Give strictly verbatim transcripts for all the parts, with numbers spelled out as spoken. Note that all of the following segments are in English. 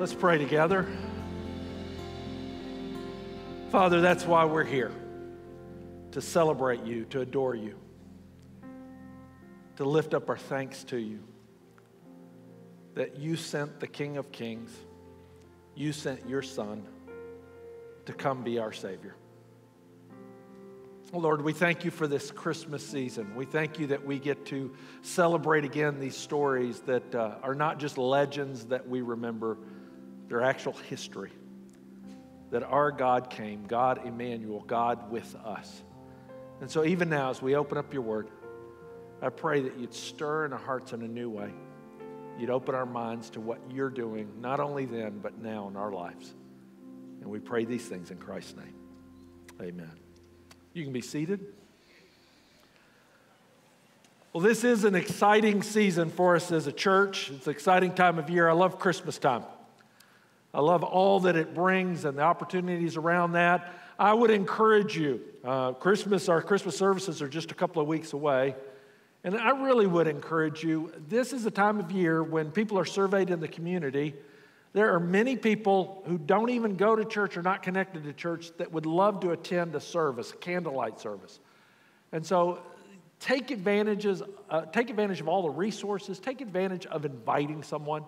Let's pray together. Father, that's why we're here, to celebrate you, to adore you, to lift up our thanks to you, that you sent the King of Kings, you sent your Son to come be our Savior. Lord, we thank you for this Christmas season. We thank you that we get to celebrate again these stories that uh, are not just legends that we remember, they're actual history. That our God came, God Emmanuel, God with us. And so even now, as we open up your word, I pray that you'd stir in our hearts in a new way. You'd open our minds to what you're doing, not only then, but now in our lives. And we pray these things in Christ's name. Amen. You can be seated. Well, this is an exciting season for us as a church. It's an exciting time of year. I love Christmas time. I love all that it brings and the opportunities around that. I would encourage you, uh, Christmas, our Christmas services are just a couple of weeks away. And I really would encourage you, this is a time of year when people are surveyed in the community. There are many people who don't even go to church or not connected to church that would love to attend a service, a candlelight service. And so take, advantages, uh, take advantage of all the resources. Take advantage of inviting someone.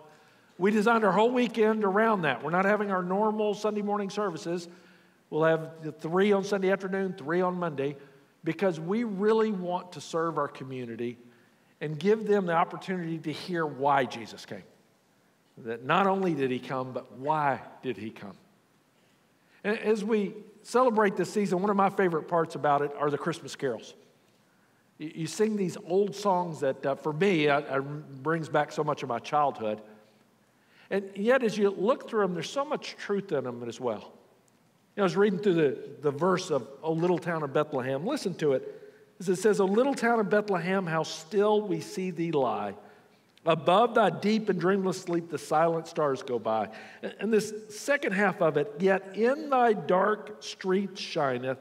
We designed our whole weekend around that. We're not having our normal Sunday morning services. We'll have three on Sunday afternoon, three on Monday, because we really want to serve our community and give them the opportunity to hear why Jesus came. That not only did he come, but why did he come? And as we celebrate this season, one of my favorite parts about it are the Christmas carols. You sing these old songs that, uh, for me, I, I brings back so much of my childhood. And yet, as you look through them, there's so much truth in them as well. You know, I was reading through the, the verse of O Little Town of Bethlehem. Listen to it. As it says, O little town of Bethlehem, how still we see thee lie. Above thy deep and dreamless sleep, the silent stars go by. And this second half of it, yet in thy dark streets shineth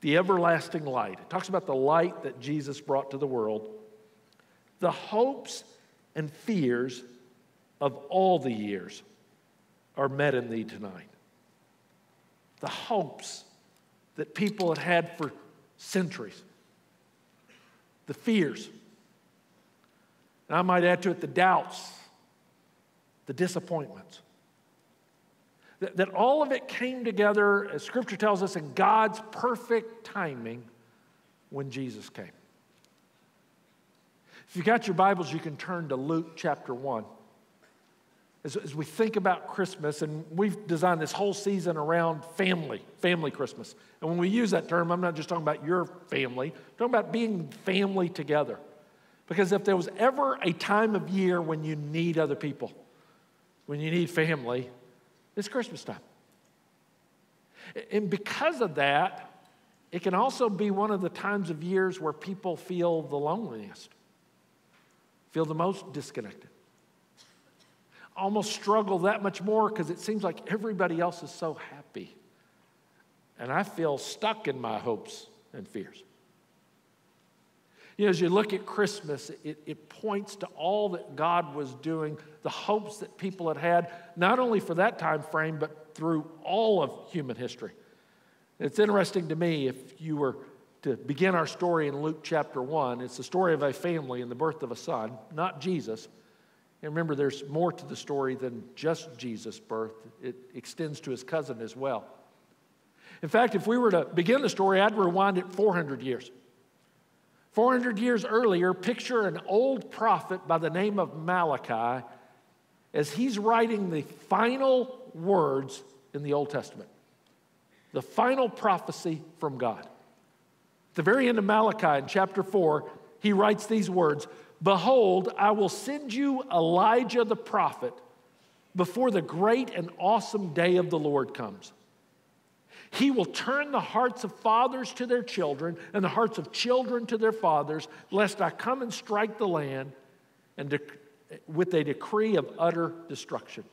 the everlasting light. It talks about the light that Jesus brought to the world. The hopes and fears of all the years are met in thee tonight. The hopes that people had had for centuries. The fears. And I might add to it the doubts, the disappointments. That, that all of it came together, as Scripture tells us, in God's perfect timing when Jesus came. If you've got your Bibles, you can turn to Luke chapter one. As, as we think about Christmas, and we've designed this whole season around family, family Christmas. And when we use that term, I'm not just talking about your family. I'm talking about being family together. Because if there was ever a time of year when you need other people, when you need family, it's Christmas time. And because of that, it can also be one of the times of years where people feel the loneliest, feel the most disconnected, almost struggle that much more because it seems like everybody else is so happy. And I feel stuck in my hopes and fears. You know, as you look at Christmas, it, it points to all that God was doing, the hopes that people had had, not only for that time frame, but through all of human history. It's interesting to me, if you were to begin our story in Luke chapter one, it's the story of a family and the birth of a son, not Jesus. And remember, there's more to the story than just Jesus' birth. It extends to his cousin as well. In fact, if we were to begin the story, I'd rewind it four hundred years. four hundred years earlier, picture an old prophet by the name of Malachi as he's writing the final words in the Old Testament, the final prophecy from God. At the very end of Malachi in chapter four, he writes these words, "Behold, I will send you Elijah the prophet before the great and awesome day of the Lord comes. He will turn the hearts of fathers to their children and the hearts of children to their fathers, lest I come and strike the land and dec- with a decree of utter destruction."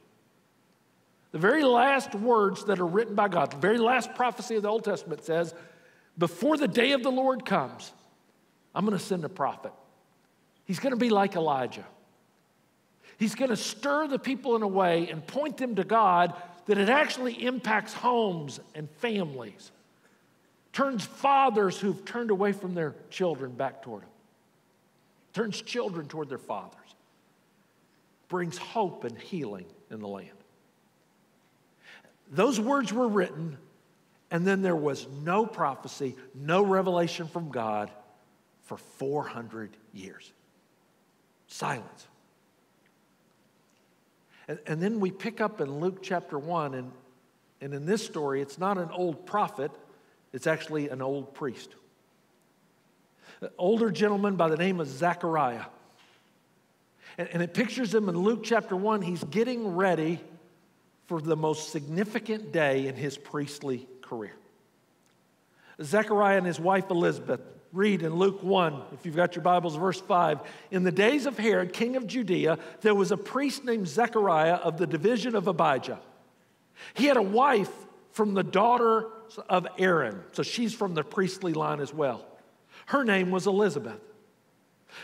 The very last words that are written by God, the very last prophecy of the Old Testament says, before the day of the Lord comes, I'm going to send a prophet. He's going to be like Elijah. He's going to stir the people in a way and point them to God that it actually impacts homes and families, turns fathers who've turned away from their children back toward them, turns children toward their fathers, brings hope and healing in the land. Those words were written, and then there was no prophecy, no revelation from God for four hundred years. Silence. And, and then we pick up in Luke chapter one, and, and in this story, it's not an old prophet, it's actually an old priest. An older gentleman by the name of Zechariah. And, and it pictures him in Luke chapter one, he's getting ready for the most significant day in his priestly career. Zechariah and his wife Elizabeth, read in Luke one, if you've got your Bibles, verse five. In the days of Herod, king of Judea, there was a priest named Zechariah of the division of Abijah. He had a wife from the daughter of Aaron, so she's from the priestly line as well. Her name was Elizabeth.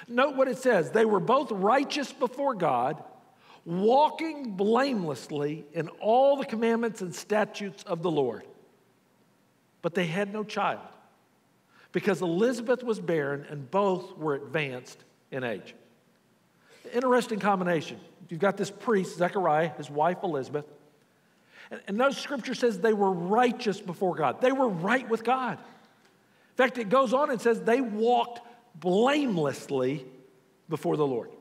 Note what it says. They were both righteous before God, walking blamelessly in all the commandments and statutes of the Lord. But they had no child, because Elizabeth was barren and both were advanced in age. Interesting combination. You've got this priest, Zechariah, his wife, Elizabeth. And, and notice Scripture says they were righteous before God. They were right with God. In fact, it goes on and says they walked blamelessly before the Lord.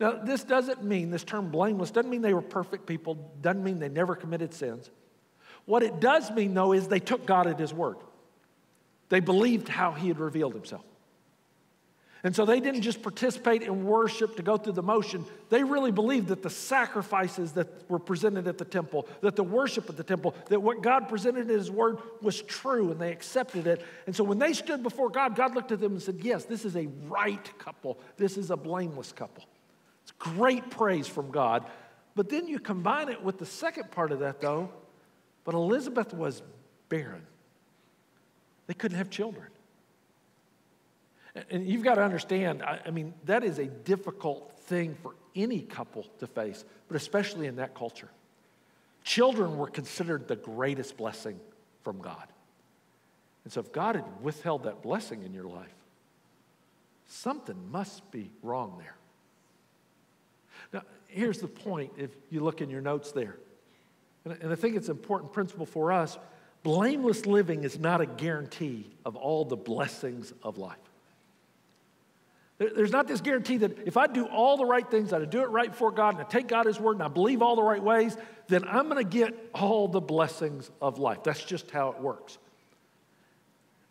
Now, this doesn't mean, this term blameless, doesn't mean they were perfect people, doesn't mean they never committed sins. What it does mean, though, is they took God at His word. They believed how He had revealed Himself. And so they didn't just participate in worship to go through the motion. They really believed that the sacrifices that were presented at the temple, that the worship at the temple, that what God presented in His word was true, and they accepted it. And so when they stood before God, God looked at them and said, yes, this is a right couple. This is a blameless couple. It's great praise from God. But then you combine it with the second part of that, though. But Elizabeth was barren. They couldn't have children. And you've got to understand, I, I mean, that is a difficult thing for any couple to face, but especially in that culture. Children were considered the greatest blessing from God. And so if God had withheld that blessing in your life, something must be wrong there. Now, here's the point if you look in your notes there. And, and I think it's an important principle for us. Blameless living is not a guarantee of all the blessings of life. There, there's not this guarantee that if I do all the right things, I do it right before God, and I take God at His word, and I believe all the right ways, then I'm going to get all the blessings of life. That's just how it works.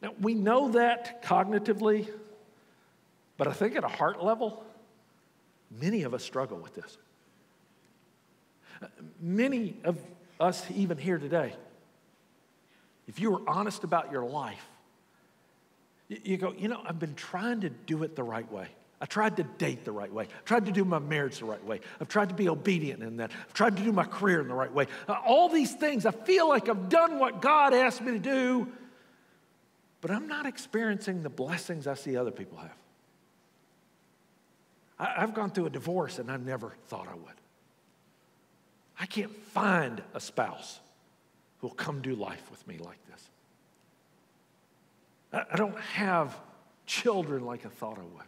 Now, we know that cognitively, but I think at a heart level, many of us struggle with this. Many of us even here today, if you were honest about your life, you go, you know, I've been trying to do it the right way. I tried to date the right way. I tried to do my marriage the right way. I've tried to be obedient in that. I've tried to do my career in the right way. All these things, I feel like I've done what God asked me to do, but I'm not experiencing the blessings I see other people have. I've gone through a divorce and I never thought I would. I can't find a spouse who will come do life with me like this. I don't have children like I thought I would.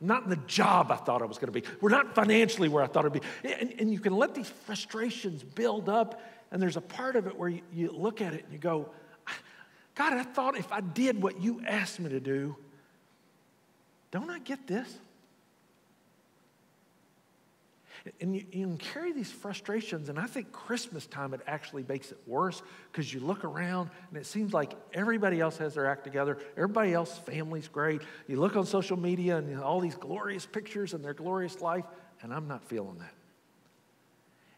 I'm not in the job I thought I was going to be. We're not financially where I thought I'd be. And, and you can let these frustrations build up, and there's a part of it where you, you look at it and you go, God, I thought if I did what you asked me to do, don't I get this? And you, you can carry these frustrations, and I think Christmas time it actually makes it worse because you look around and it seems like everybody else has their act together. Everybody else's family's great. You look on social media and you know, all these glorious pictures and their glorious life, and I'm not feeling that.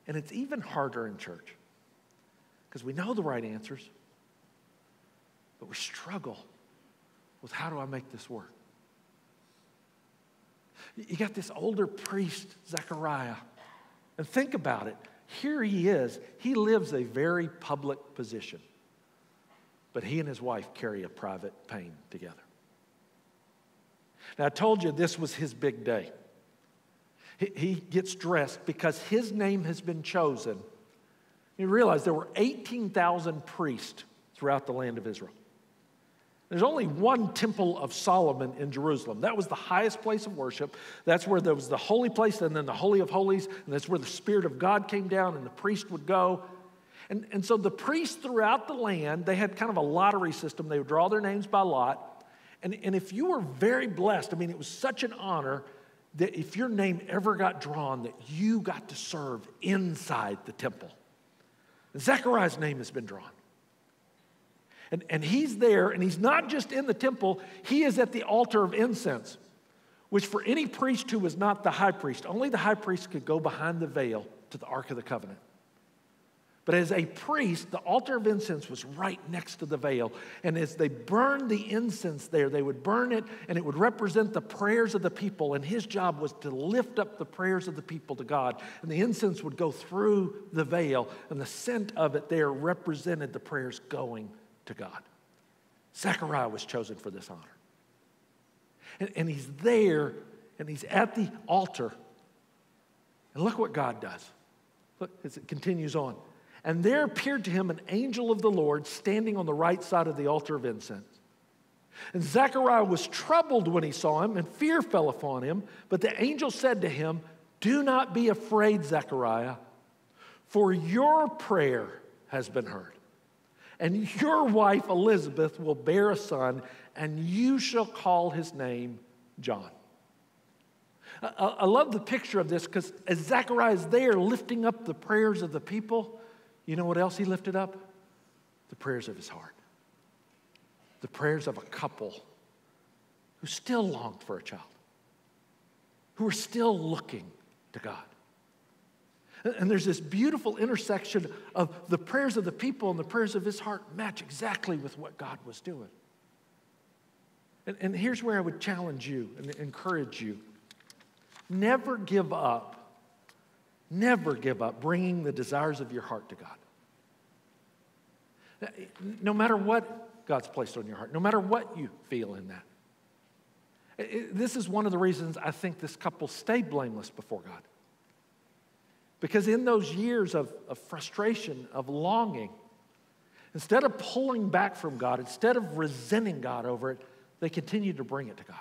And it's even harder in church because we know the right answers, but we struggle with how do I make this work? You got this older priest, Zechariah. And think about it. Here he is. He lives a very public position. But he and his wife carry a private pain together. Now, I told you this was his big day. He, he gets dressed because his name has been chosen. You realize there were eighteen thousand priests throughout the land of Israel. There's only one temple of Solomon in Jerusalem. That was the highest place of worship. That's where there was the holy place and then the Holy of Holies, and that's where the Spirit of God came down and the priest would go. And, and so the priests throughout the land, they had kind of a lottery system. They would draw their names by lot. And, and if you were very blessed, I mean, it was such an honor that if your name ever got drawn, that you got to serve inside the temple. And Zechariah's name has been drawn. And, and he's there, and he's not just in the temple, he is at the altar of incense, which for any priest who was not the high priest, only the high priest could go behind the veil to the Ark of the Covenant. But as a priest, the altar of incense was right next to the veil. And as they burned the incense there, they would burn it, and it would represent the prayers of the people. And his job was to lift up the prayers of the people to God. And the incense would go through the veil, and the scent of it there represented the prayers going to God. Zechariah was chosen for this honor. And, and he's there, and he's at the altar. And look what God does. Look, as it continues on. And there appeared to him an angel of the Lord standing on the right side of the altar of incense. And Zechariah was troubled when he saw him, and fear fell upon him. But the angel said to him, "Do not be afraid, Zechariah, for your prayer has been heard. And your wife Elizabeth will bear a son, and you shall call his name John." I, I, I love the picture of this, because as Zechariah is there lifting up the prayers of the people, you know what else he lifted up? The prayers of his heart. The prayers of a couple who still longed for a child, who were still looking to God. And there's this beautiful intersection of the prayers of the people and the prayers of his heart match exactly with what God was doing. And, and here's where I would challenge you and encourage you. Never give up. Never give up bringing the desires of your heart to God. No matter what God's placed on your heart, no matter what you feel in that. It, this is one of the reasons I think this couple stayed blameless before God. Because in those years of, of frustration, of longing, instead of pulling back from God, instead of resenting God over it, they continued to bring it to God.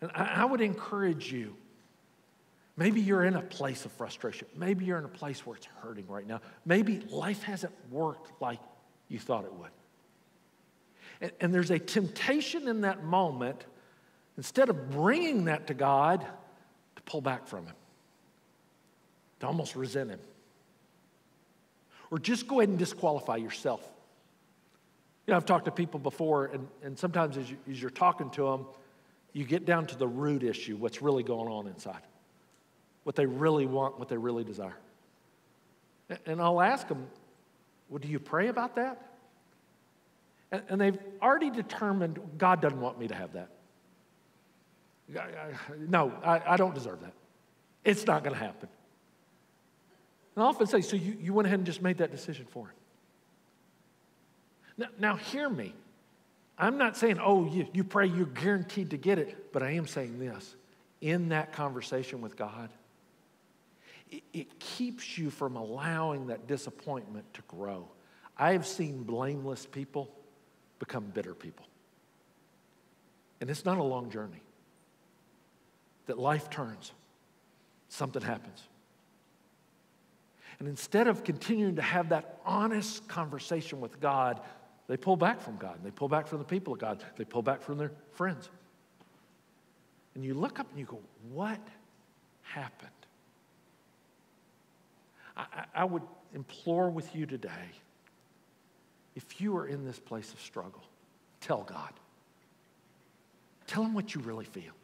And I, I would encourage you. Maybe you're in a place of frustration. Maybe you're in a place where it's hurting right now. Maybe life hasn't worked like you thought it would. And, and there's a temptation in that moment, instead of bringing that to God, to pull back from him, to almost resent him. Or just go ahead and disqualify yourself. You know, I've talked to people before, and, and sometimes as, you, as you're talking to them, you get down to the root issue, what's really going on inside. What they really want, what they really desire. And I'll ask them, well, do you pray about that? And they've already determined, God doesn't want me to have that. No, I don't deserve that. It's not going to happen. And I often say, so you, you went ahead and just made that decision for him. Now, now hear me. I'm not saying, oh, you, you pray, you're guaranteed to get it. But I am saying this. In that conversation with God, it keeps you from allowing that disappointment to grow. I have seen blameless people become bitter people. And it's not a long journey. That life turns. Something happens. And instead of continuing to have that honest conversation with God, they pull back from God. They pull back from the people of God. They pull back from their friends. And you look up and you go, what happened? I, I would implore with you today, if you are in this place of struggle, tell God. Tell him what you really feel.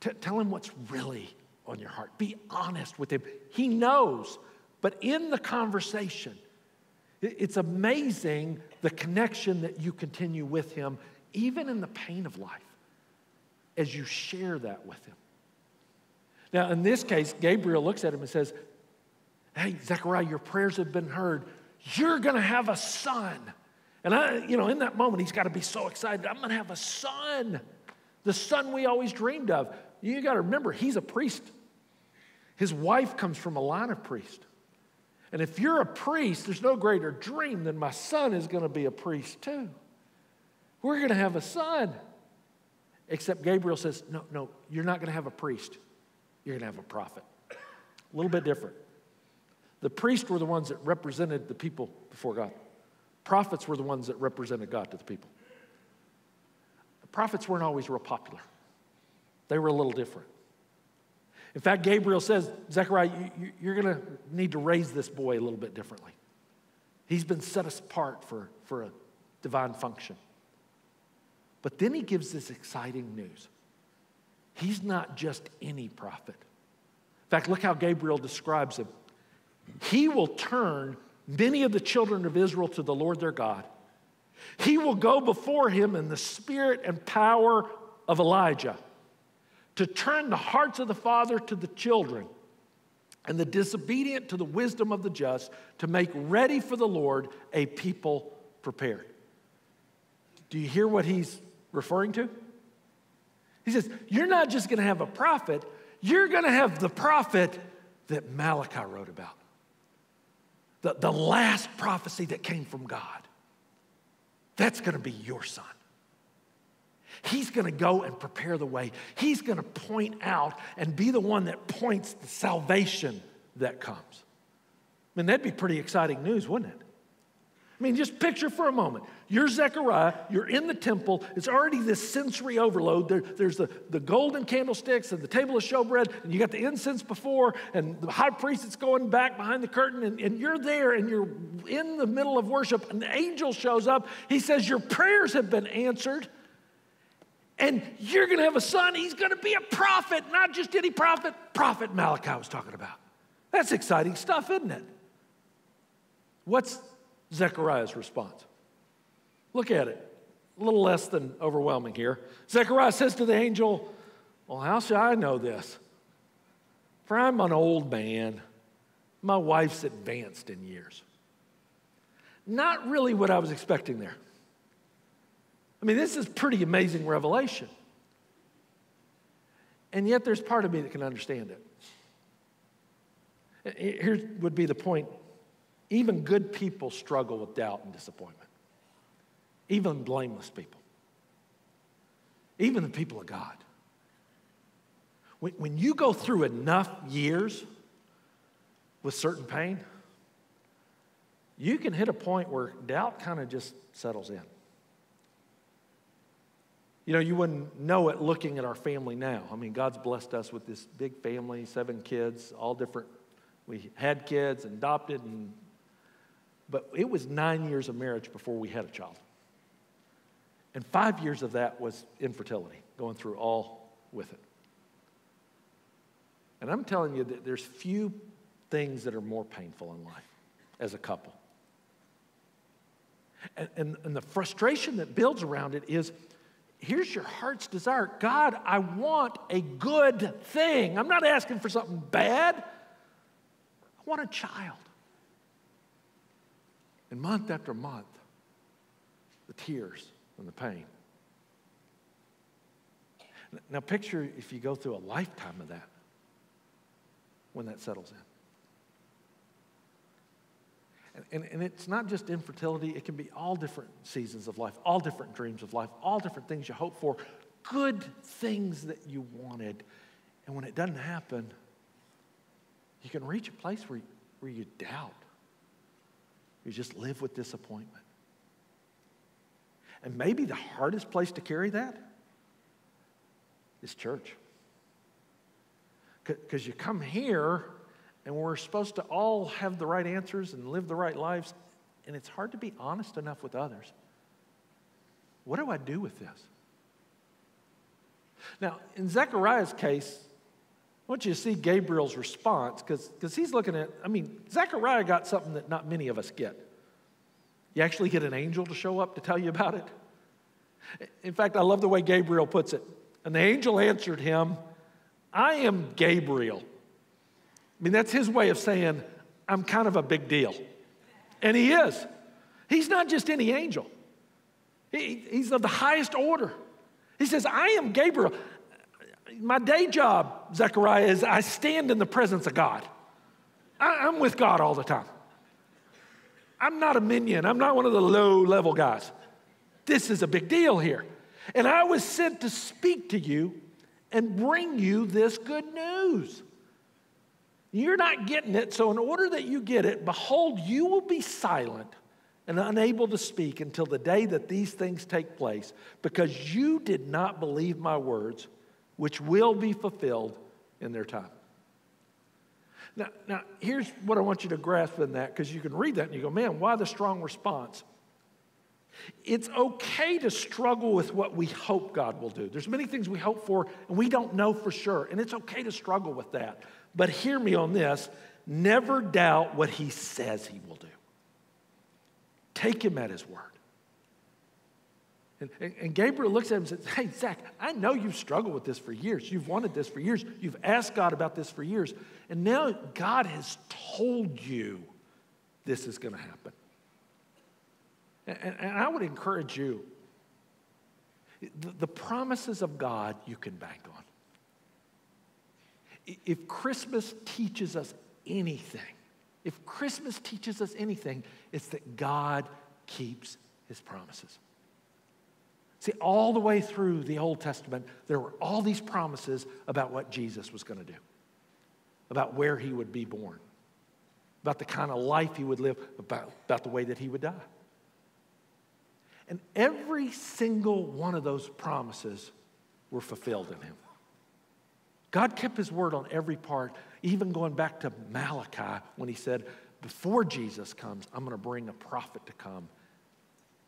T- tell him what's really on your heart. Be honest with him. He knows, but in the conversation, it, it's amazing the connection that you continue with him, even in the pain of life, as you share that with him. Now, in this case, Gabriel looks at him and says, hey, Zechariah, your prayers have been heard. You're going to have a son. And, I, you know, in that moment, he's got to be so excited. I'm going to have a son, the son we always dreamed of. you got to remember, he's a priest. His wife comes from a line of priests. And if you're a priest, there's no greater dream than my son is going to be a priest too. We're going to have a son. Except Gabriel says, no, no, you're not going to have a priest. You're going to have a prophet. A little bit different. The priests were the ones that represented the people before God. Prophets were the ones that represented God to the people. The prophets weren't always real popular. They were a little different. In fact, Gabriel says, Zechariah, you, you're going to need to raise this boy a little bit differently. He's been set apart for, for a divine function. But then he gives this exciting news. He's not just any prophet. In fact, look how Gabriel describes him. He will turn many of the children of Israel to the Lord their God. He will go before him in the spirit and power of Elijah to turn the hearts of the father to the children and the disobedient to the wisdom of the just, to make ready for the Lord a people prepared. Do you hear what he's referring to? He says, you're not just going to have a prophet, you're going to have the prophet that Malachi wrote about. The, the last prophecy that came from God. That's going to be your son. He's going to go and prepare the way. He's going to point out and be the one that points the salvation that comes. I mean, that'd be pretty exciting news, wouldn't it? I mean, just picture for a moment. You're Zechariah, you're in the temple, it's already this sensory overload. There, there's the, the golden candlesticks and the table of showbread, and you got the incense before, and the high priest that's going back behind the curtain, and, and you're there, and you're in the middle of worship, and the angel shows up. He says, your prayers have been answered, and you're going to have a son. He's going to be a prophet, not just any prophet, prophet Malachi was talking about. That's exciting stuff, isn't it? What's Zechariah's response? Look at it. A little less than overwhelming here. Zechariah says to the angel, well, how shall I know this? For I'm an old man. My wife's advanced in years. Not really what I was expecting there. I mean, this is pretty amazing revelation. And yet there's part of me that can understand it. Here would be the point. Even good people struggle with doubt and disappointment. Even blameless people. Even the people of God. When, when you go through enough years with certain pain, you can hit a point where doubt kind of just settles in. You know, you wouldn't know it looking at our family now. I mean, God's blessed us with this big family, seven kids, all different. We had kids, and adopted, and but it was nine years of marriage before we had a child. And five years of that was infertility, going through all with it. And I'm telling you that there's few things that are more painful in life as a couple. And, and, and the frustration that builds around it is, here's your heart's desire. God, I want a good thing. I'm not asking for something bad. I want a child. And month after month, the tears and the pain. Now picture if you go through a lifetime of that, when that settles in. And, and, and it's not just infertility, it can be all different seasons of life, all different dreams of life, all different things you hope for, good things that you wanted. And when it doesn't happen, you can reach a place where, where you doubt. You just live with disappointment. And maybe the hardest place to carry that is church. Because you come here, and we're supposed to all have the right answers and live the right lives, and it's hard to be honest enough with others. What do I do with this? Now, in Zechariah's case, I want you to see Gabriel's response, because he's looking at, I mean, Zechariah got something that not many of us get. You actually get an angel to show up to tell you about it. In fact, I love the way Gabriel puts it. And the angel answered him, I am Gabriel. I mean, that's his way of saying, I'm kind of a big deal. And he is. He's not just any angel. He, he's of the highest order. He says, I am Gabriel. My day job, Zechariah, is I stand in the presence of God. I, I'm with God all the time. I'm not a minion. I'm not one of the low-level guys. This is a big deal here. And I was sent to speak to you and bring you this good news. You're not getting it, so in order that you get it, behold, you will be silent and unable to speak until the day that these things take place, because you did not believe my words, which will be fulfilled in their time. Now, now here's what I want you to grasp in that, because you can read that and you go, man, why the strong response? It's okay to struggle with what we hope God will do. There's many things we hope for and we don't know for sure, and it's okay to struggle with that. But hear me on this, never doubt what he says he will do. Take him at his word. And, and, and Gabriel looks at him and says, hey, Zach, I know you've struggled with this for years. You've wanted this for years. You've asked God about this for years. And now God has told you this is going to happen. And, and I would encourage you, the, the promises of God you can bank on. If Christmas teaches us anything, if Christmas teaches us anything, it's that God keeps his promises. See, all the way through the Old Testament, there were all these promises about what Jesus was going to do, about where he would be born, about the kind of life he would live, about, about the way that he would die. And every single one of those promises were fulfilled in him. God kept his word on every part, even going back to Malachi when he said, before Jesus comes, I'm going to bring a prophet to come.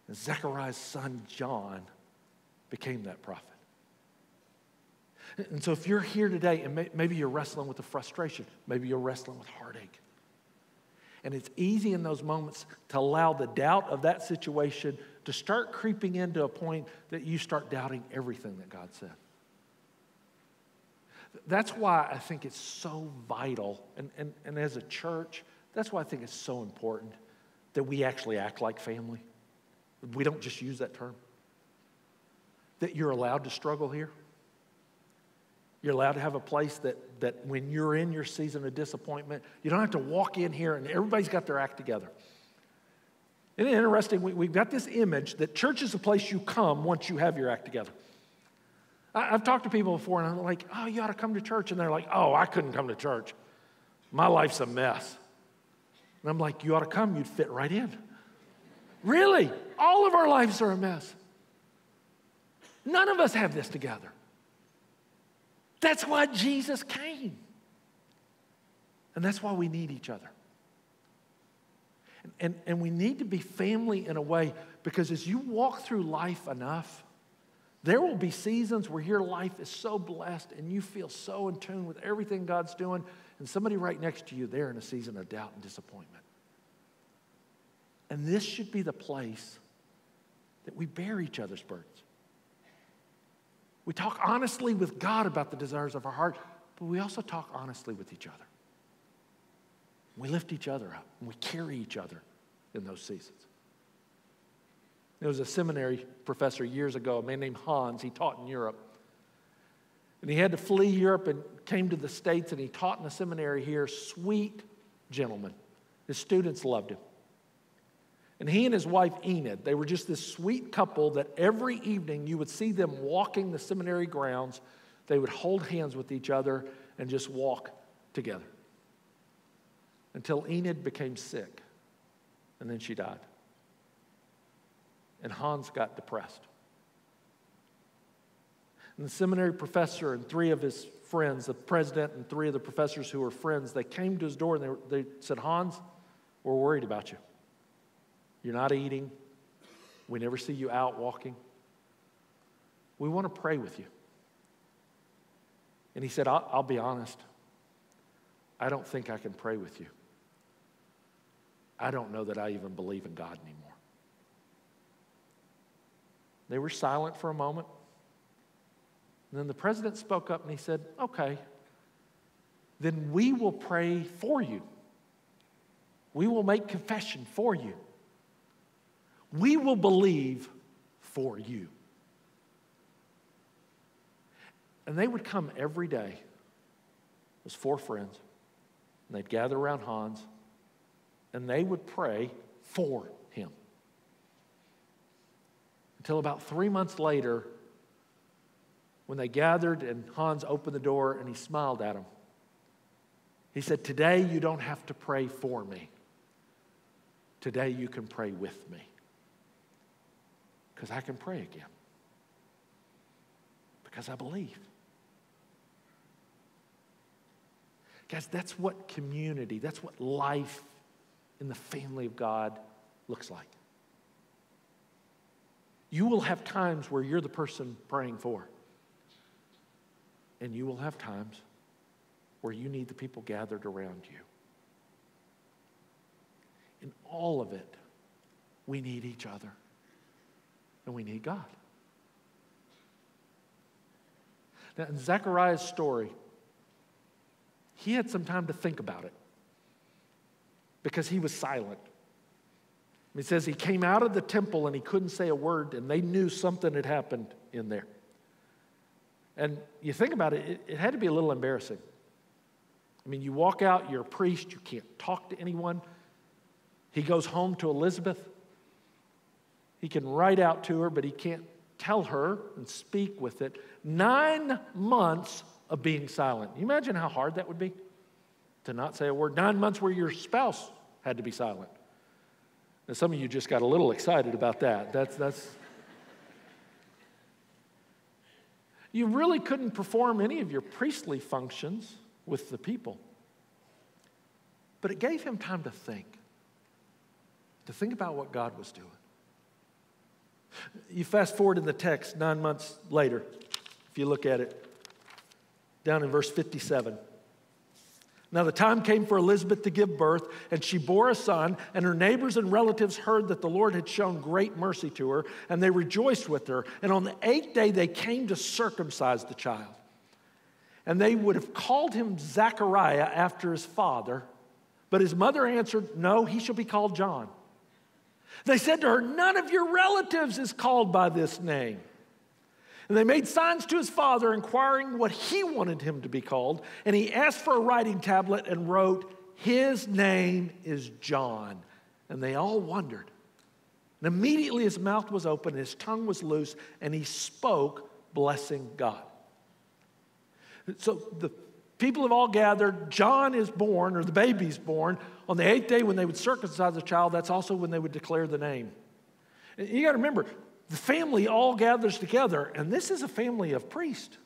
And Zechariah's son, John, became that prophet. And so if you're here today and maybe you're wrestling with the frustration, maybe you're wrestling with heartache, and it's easy in those moments to allow the doubt of that situation to start creeping into a point that you start doubting everything that God said. That's why I think it's so vital, and, and, and as a church, that's why I think it's so important that we actually act like family. We don't just use that term. That you're allowed to struggle here. You're allowed to have a place that, that when you're in your season of disappointment, you don't have to walk in here and everybody's got their act together. Isn't it interesting? We, we've got this image that church is a place you come once you have your act together. I've talked to people before, and I'm like, oh, you ought to come to church. And they're like, oh, I couldn't come to church. My life's a mess. And I'm like, you ought to come. You'd fit right in. Really? All of our lives are a mess. None of us have this together. That's why Jesus came. And that's why we need each other. And, and, and we need to be family in a way, because as you walk through life enough, there will be seasons where your life is so blessed and you feel so in tune with everything God's doing, and somebody right next to you, they're in a season of doubt and disappointment. And this should be the place that we bear each other's burdens. We talk honestly with God about the desires of our heart, but we also talk honestly with each other. We lift each other up, and we carry each other in those seasons. There was a seminary professor years ago, a man named Hans. He taught in Europe. And he had to flee Europe and came to the States, and he taught in a seminary here. Sweet gentleman. His students loved him. And he and his wife, Enid, they were just this sweet couple that every evening you would see them walking the seminary grounds. They would hold hands with each other and just walk together until Enid became sick, and then she died. And Hans got depressed. And the seminary professor and three of his friends, the president and three of the professors who were friends, they came to his door and they, were, they said, Hans, we're worried about you. You're not eating. We never see you out walking. We want to pray with you. And he said, I'll, I'll be honest. I don't think I can pray with you. I don't know that I even believe in God anymore. They were silent for a moment. And then the president spoke up and he said, okay, then we will pray for you. We will make confession for you. We will believe for you. And they would come every day. It was four friends. And they'd gather around Hans, and they would pray for him. Until about three months later, when they gathered and Hans opened the door and he smiled at them. He said, "Today you don't have to pray for me. Today you can pray with me. Because I can pray again. Because I believe." Guys, that's what community, that's what life in the family of God looks like. You will have times where you're the person praying for. And you will have times where you need the people gathered around you. In all of it, we need each other. And we need God. Now, in Zechariah's story, he had some time to think about it because he was silent. It says he came out of the temple and he couldn't say a word, and they knew something had happened in there. And you think about it, it, it had to be a little embarrassing. I mean, you walk out, you're a priest, you can't talk to anyone. He goes home to Elizabeth. He can write out to her, but he can't tell her and speak with it. Nine months of being silent. You imagine how hard that would be to not say a word? Nine months where your spouse had to be silent. Now, some of you just got a little excited about that. That's that's. You really couldn't perform any of your priestly functions with the people. But it gave him time to think, to think about what God was doing. You fast forward in the text nine months later, if you look at it, down in verse fifty-seven. Now the time came for Elizabeth to give birth, and she bore a son, and her neighbors and relatives heard that the Lord had shown great mercy to her, and they rejoiced with her. And on the eighth day they came to circumcise the child. And they would have called him Zechariah after his father, but his mother answered, "No, he shall be called John." They said to her, "None of your relatives is called by this name." And they made signs to his father, inquiring what he wanted him to be called. And he asked for a writing tablet and wrote, "His name is John." And they all wondered. And immediately his mouth was open, and his tongue was loose, and he spoke, blessing God. So the people have all gathered. John is born, or the baby's born. On the eighth day when they would circumcise the child, that's also when they would declare the name. You got to remember, the family all gathers together, and this is a family of priests.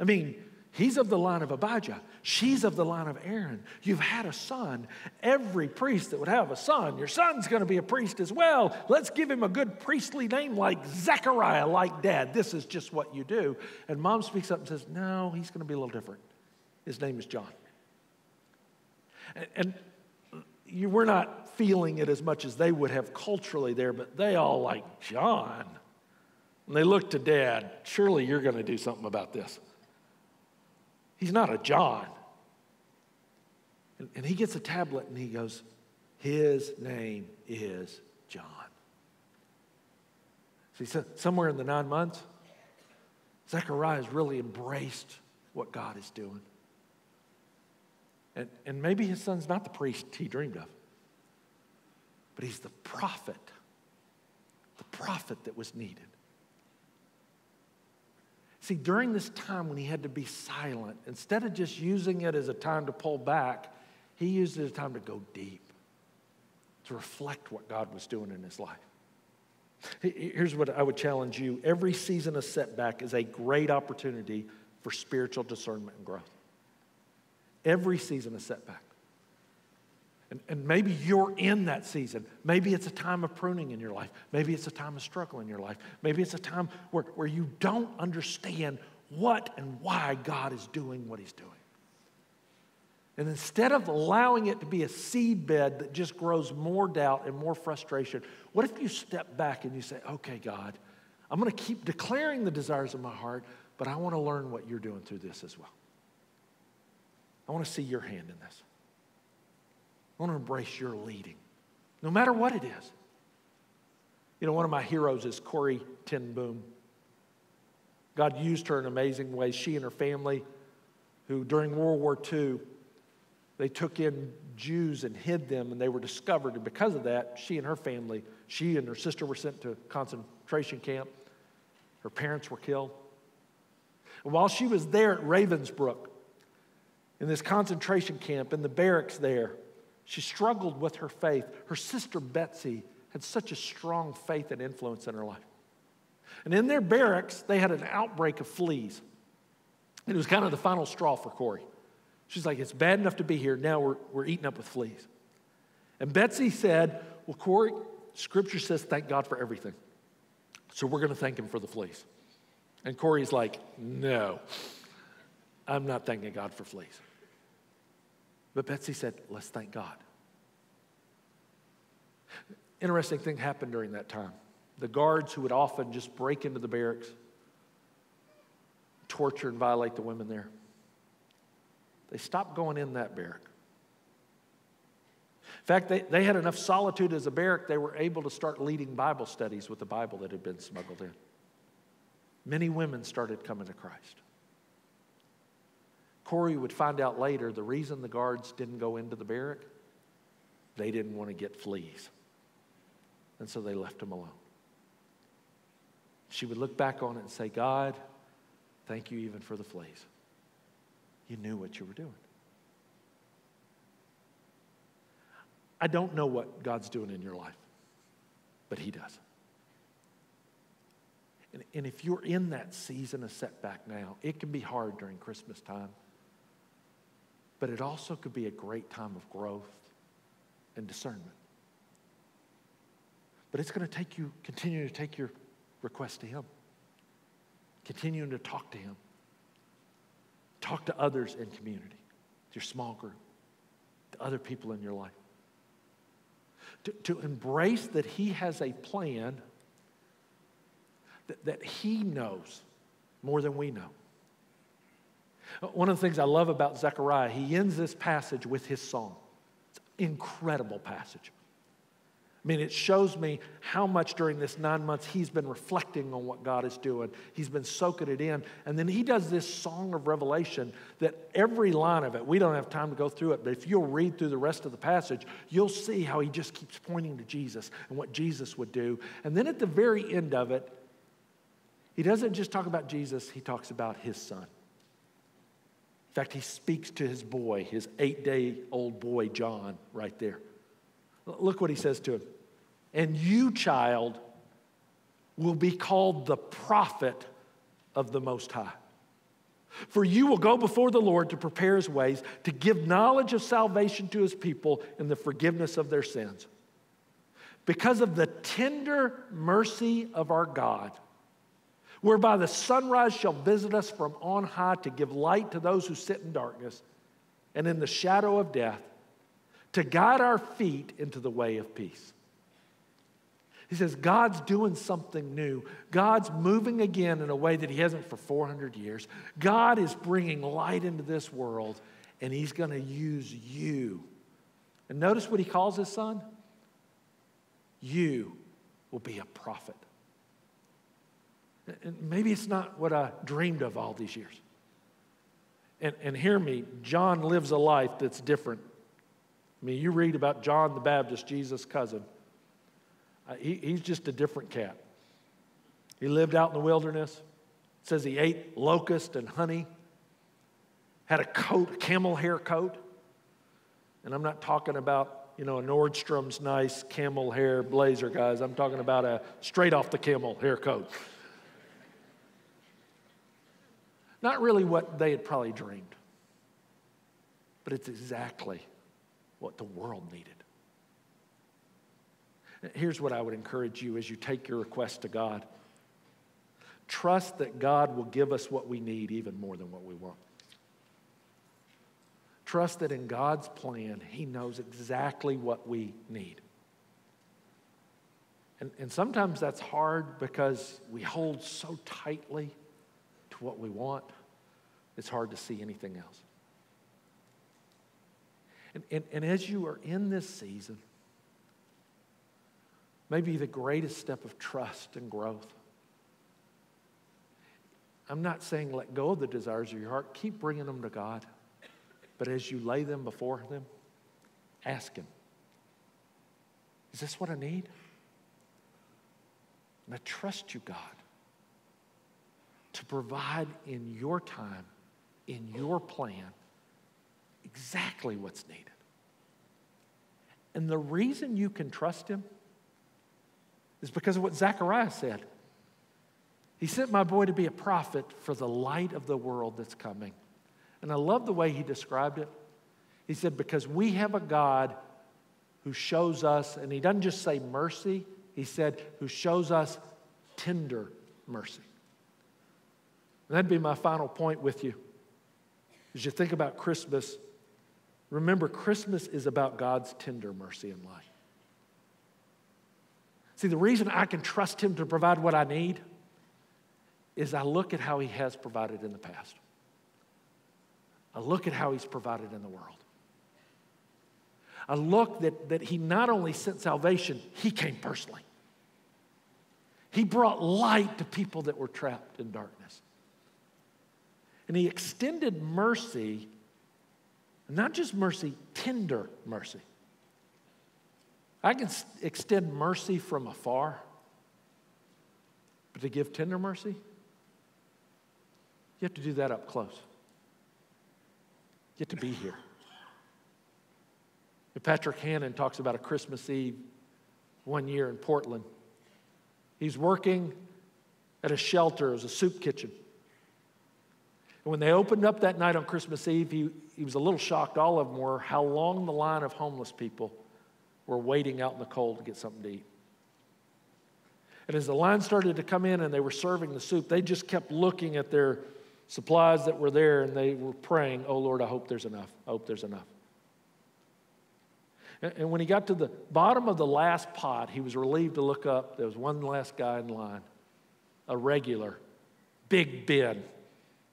I mean, he's of the line of Abijah. She's of the line of Aaron. You've had a son. Every priest that would have a son, your son's going to be a priest as well. Let's give him a good priestly name like Zechariah, like Dad. This is just what you do. And Mom speaks up and says, "No, he's going to be a little different. His name is John." And, and you were not feeling it as much as they would have culturally there, but they all like, "John." And they look to Dad, "Surely you're going to do something about this. He's not a John." And, and he gets a tablet and he goes, "His name is John." See, so somewhere in the nine months, Zechariah has really embraced what God is doing. And, and maybe his son's not the priest he dreamed of, but he's the prophet, the prophet that was needed. See, during this time when he had to be silent, instead of just using it as a time to pull back, he used it as a time to go deep, to reflect what God was doing in his life. Here's what I would challenge you. Every season of setback is a great opportunity for spiritual discernment and growth. Every season of setback. And, and maybe you're in that season. Maybe it's a time of pruning in your life. Maybe it's a time of struggle in your life. Maybe it's a time where, where you don't understand what and why God is doing what he's doing. And instead of allowing it to be a seed bed that just grows more doubt and more frustration, what if you step back and you say, "Okay, God, I'm going to keep declaring the desires of my heart, but I want to learn what you're doing through this as well. I want to see your hand in this. I want to embrace your leading, no matter what it is." You know, one of my heroes is Corrie ten Boom. God used her in amazing ways. She and her family, who during World War Two, they took in Jews and hid them, and they were discovered. And because of that, she and her family, she and her sister were sent to a concentration camp. Her parents were killed. And while she was there at Ravensbrück, in this concentration camp, in the barracks there, she struggled with her faith. Her sister Betsy had such a strong faith and influence in her life. And in their barracks, they had an outbreak of fleas. It was kind of the final straw for Corey. She's like, it's bad enough to be here. Now we're, we're eaten up with fleas. And Betsy said, well, Corey, Scripture says thank God for everything. So we're going to thank him for the fleas. And Corey's like, no, I'm not thanking God for fleas. But Betsy said, let's thank God. Interesting thing happened during that time. The guards who would often just break into the barracks, torture and violate the women there, they stopped going in that barrack. In fact, they, they had enough solitude as a barrack, they were able to start leading Bible studies with the Bible that had been smuggled in. Many women started coming to Christ. Corey would find out later the reason the guards didn't go into the barrack, they didn't want to get fleas. And so they left him alone. She would look back on it and say, God, thank you even for the fleas. You knew what you were doing. I don't know what God's doing in your life, but he does. And, and if you're in that season of setback now, it can be hard during Christmas time, but it also could be a great time of growth and discernment. But it's going to take you, continue to take your request to him. Continuing to talk to him. Talk to others in community, to your small group, to other people in your life. To, to embrace that he has a plan that, that he knows more than we know. One of the things I love about Zechariah, he ends this passage with his song. It's an incredible passage. I mean, it shows me how much during this nine months he's been reflecting on what God is doing. He's been soaking it in. And then he does this song of revelation that every line of it, we don't have time to go through it, but if you'll read through the rest of the passage, you'll see how he just keeps pointing to Jesus and what Jesus would do. And then at the very end of it, he doesn't just talk about Jesus, he talks about his son. In fact, he speaks to his boy, his eight-day-old boy, John, right there. Look what he says to him. And you, child, will be called the prophet of the Most High. For you will go before the Lord to prepare his ways, to give knowledge of salvation to his people and the forgiveness of their sins. Because of the tender mercy of our God, whereby the sunrise shall visit us from on high to give light to those who sit in darkness and in the shadow of death, to guide our feet into the way of peace. He says, God's doing something new. God's moving again in a way that he hasn't for four hundred years. God is bringing light into this world, and he's going to use you. And notice what he calls his son. You will be a prophet. And maybe it's not what I dreamed of all these years. And, and hear me, John lives a life that's different. I mean, you read about John the Baptist, Jesus' cousin. Uh, he, he's just a different cat. He lived out in the wilderness. It says he ate locust and honey, had a coat, a camel hair coat. And I'm not talking about, you know, a Nordstrom's nice camel hair blazer, guys. I'm talking about a straight off the camel hair coat. Not really what they had probably dreamed, but it's exactly what the world needed. Here's what I would encourage you as you take your request to God. Trust that God will give us what we need even more than what we want. Trust that in God's plan, he knows exactly what we need. And, and sometimes that's hard because we hold so tightly to what we want, it's hard to see anything else. And, and, and as you are in this season, maybe the greatest step of trust and growth I'm not saying let go of the desires of your heart. Keep bringing them to God. But as you lay them before Him, ask Him, is this what I need? And I trust you, God, to provide in your time, in your plan, exactly what's needed. And the reason you can trust Him is because of what Zechariah said. He sent my boy to be a prophet for the light of the world that's coming. And I love the way he described it. He said, because we have a God who shows us, and he doesn't just say mercy, he said, who shows us tender mercy. And that'd be my final point with you. As you think about Christmas, remember Christmas is about God's tender mercy in life. See, the reason I can trust Him to provide what I need is I look at how He has provided in the past. I look at how He's provided in the world. I look that, that He not only sent salvation, He came personally. He brought light to people that were trapped in darkness. And He extended mercy, not just mercy, tender mercy. I can extend mercy from afar, but to give tender mercy, you have to do that up close. You have to be here. Patrick Hannon talks about a Christmas Eve one year in Portland. He's working at a shelter as a soup kitchen. And when they opened up that night on Christmas Eve, he, he was a little shocked, all of them were, how long the line of homeless people were waiting out in the cold to get something to eat. And as the line started to come in and they were serving the soup, they just kept looking at their supplies that were there and they were praying, oh Lord, I hope there's enough. I hope there's enough. And when he got to the bottom of the last pot, he was relieved to look up. There was one last guy in line, a regular, big Ben,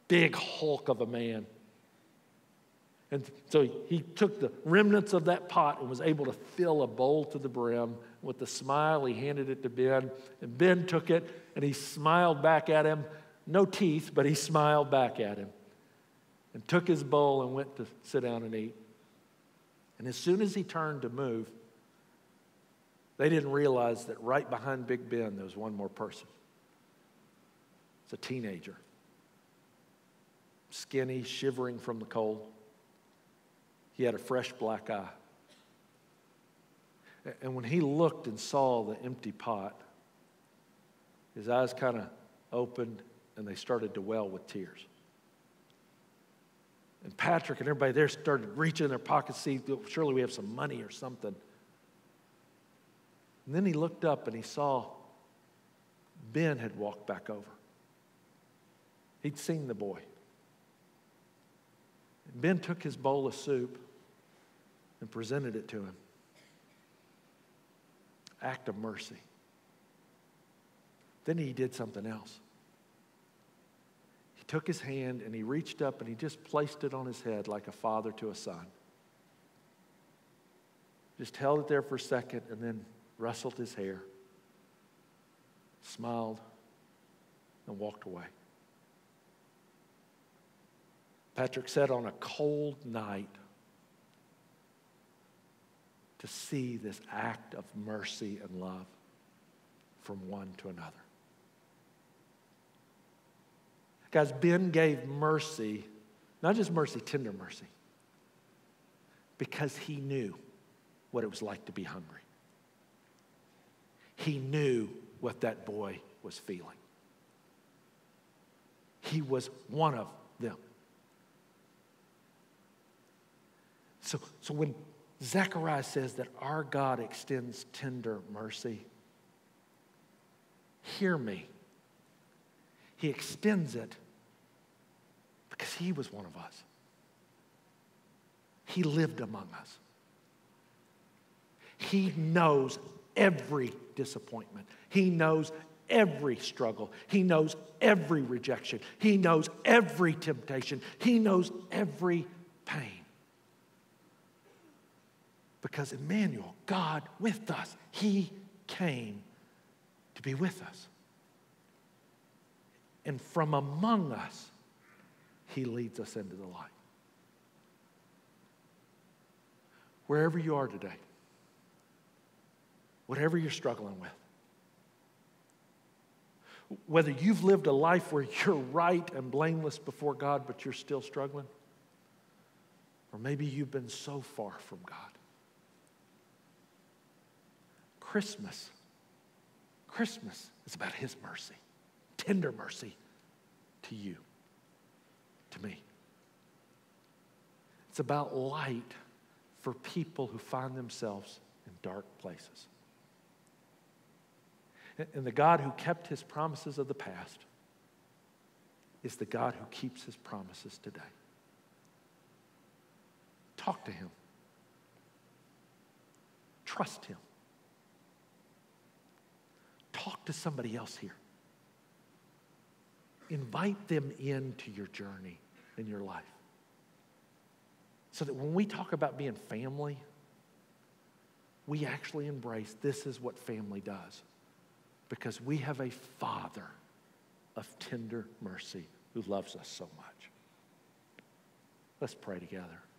big hulk of a man. And so he took the remnants of that pot and was able to fill a bowl to the brim. With a smile, he handed it to Ben. And Ben took it, and he smiled back at him. No teeth, but he smiled back at him. And took his bowl and went to sit down and eat. And as soon as he turned to move, they didn't realize that right behind Big Ben, there was one more person. It's a teenager. Skinny, shivering from the cold. He had a fresh black eye. And when he looked and saw the empty pot, his eyes kind of opened and they started to well with tears. And Patrick and everybody there started reaching in their pockets, see, surely we have some money or something. And then he looked up and he saw Ben had walked back over. He'd seen the boy. And Ben took his bowl of soup and presented it to him. Act of mercy. Then he did something else. He took his hand and he reached up and he just placed it on his head like a father to a son. Just held it there for a second and then rustled his hair, smiled, and walked away. Patrick said on a cold night, to see this act of mercy and love from one to another. Guys, Ben gave mercy, not just mercy, tender mercy, because he knew what it was like to be hungry. He knew what that boy was feeling. He was one of them. So, so when Zechariah says that our God extends tender mercy, hear me. He extends it because He was one of us. He lived among us. He knows every disappointment. He knows every struggle. He knows every rejection. He knows every temptation. He knows every pain. Because Emmanuel, God with us, He came to be with us. and from among us, he leads us into the light. Wherever you are today, whatever you're struggling with, whether you've lived a life where you're right and blameless before God, but you're still struggling, or maybe you've been so far from God. Christmas, Christmas is about his mercy, tender mercy to you, to me. It's about light for people who find themselves in dark places. And the God who kept his promises of the past is the God who keeps his promises today. Talk to him. Trust him. Talk to somebody else here. Invite them into your journey in your life. So that when we talk about being family, we actually embrace this is what family does. Because we have a Father of tender mercy who loves us so much. Let's pray together.